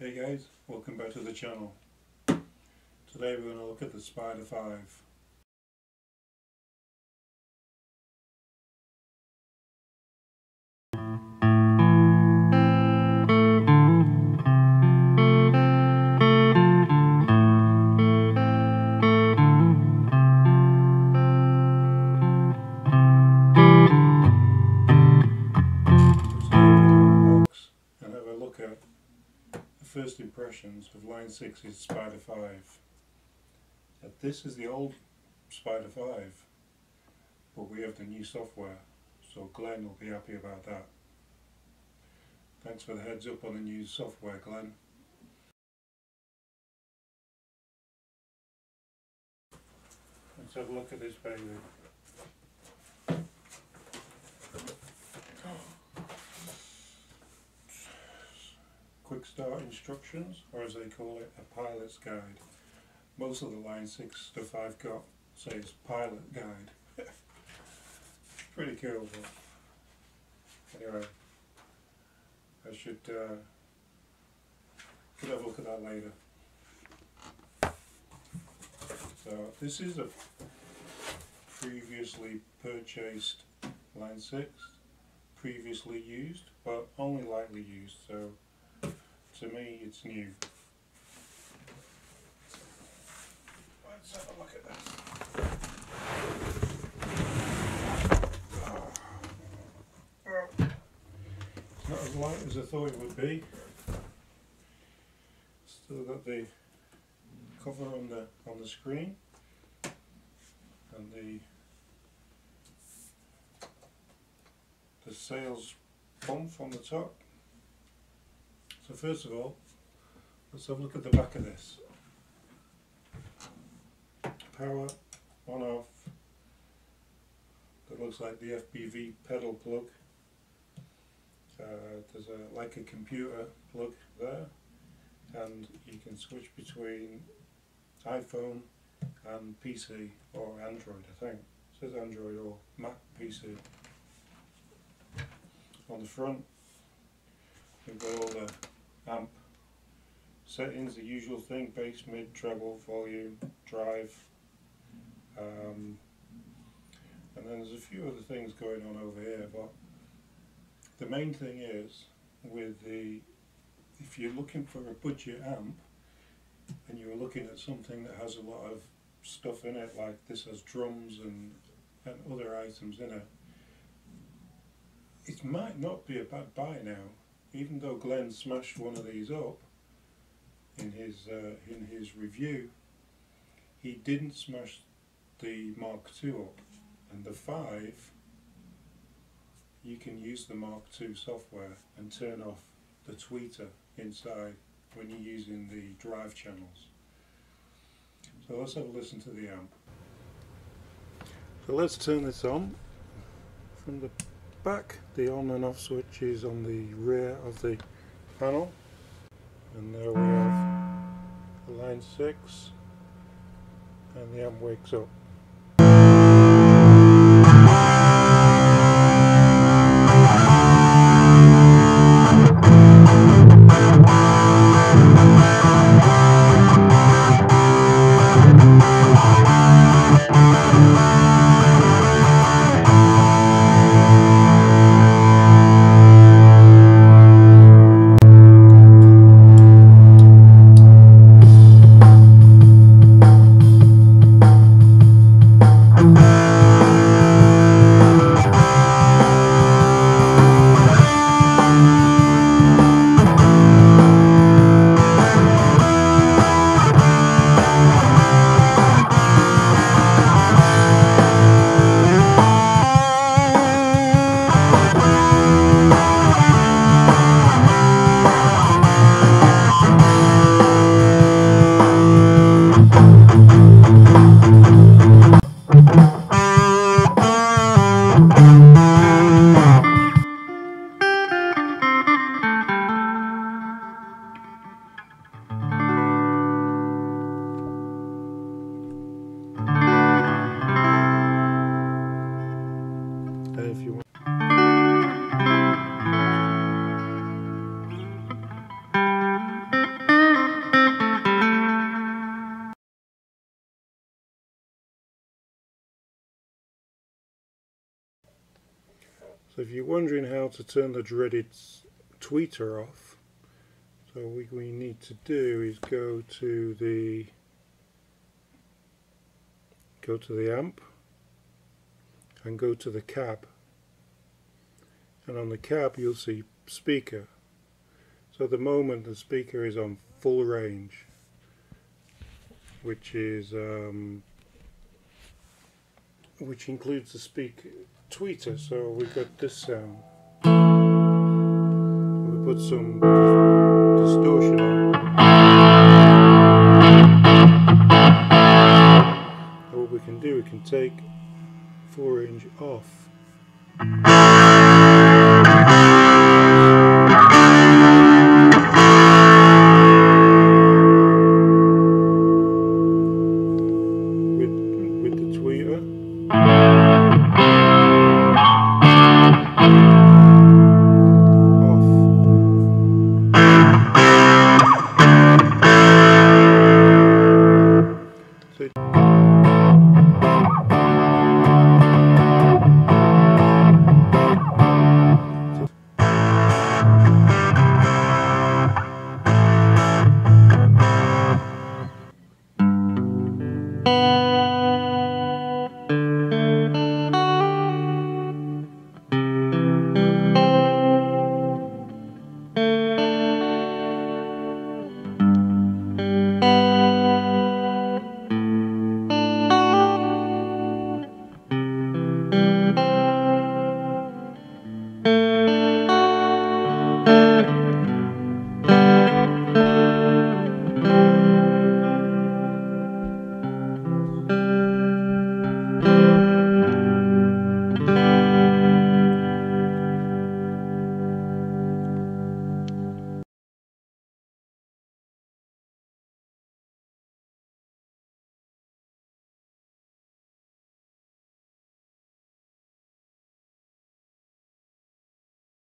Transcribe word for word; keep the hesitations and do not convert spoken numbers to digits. Hey guys, welcome back to the channel. Today we're going to look at the Spider V. First impressions of Line six's Spider V. But this is the old Spider V, but we have the new software, so Glenn will be happy about that. Thanks for the heads up on the new software, Glenn. Let's have a look at this baby. Quick start instructions, or as they call it, a pilot's guide. Most of the Line six stuff I've got says pilot guide. Pretty cool, but anyway, I should uh, could have a look at that later. So this is a previously purchased Line six, previously used, but only lightly used. So to me, it's new. Let's have a look at this. Well, it's not as light as I thought it would be. Still got the cover on the on the screen and the the sales bump on the top. So first of all, let's have a look at the back of this. Power on off. That looks like the F B V pedal plug. Uh, there's a, like a computer plug there, and you can switch between iPhone and P C, or Android I think. It says Android or Mac P C. On the front we've got all the amp settings, the usual thing: bass, mid, treble, volume, drive, um, and then there's a few other things going on over here, but the main thing is, with the, if you're looking for a budget amp and you're looking at something that has a lot of stuff in it, like this has drums and, and other items in it, it might not be a bad buy now. Even though Glenn smashed one of these up in his uh, in his review, he didn't smash the Mark two up, and the five, you can use the Mark two software and turn off the tweeter inside when you're using the drive channels. So let's have a listen to the amp. So let's turn this on from the back. The on and off switch is on the rear of the panel, and there we have the Line six, and the amp wakes up. So if you're wondering how to turn the dreaded tweeter off, so what we need to do is go to the go to the amp and go to the cab, and on the cab you'll see speaker. So at the moment the speaker is on full range, which is um, which includes the speaker tweeter. So we've got this sound. We put some distortion on. And what we can do, we can take full range off.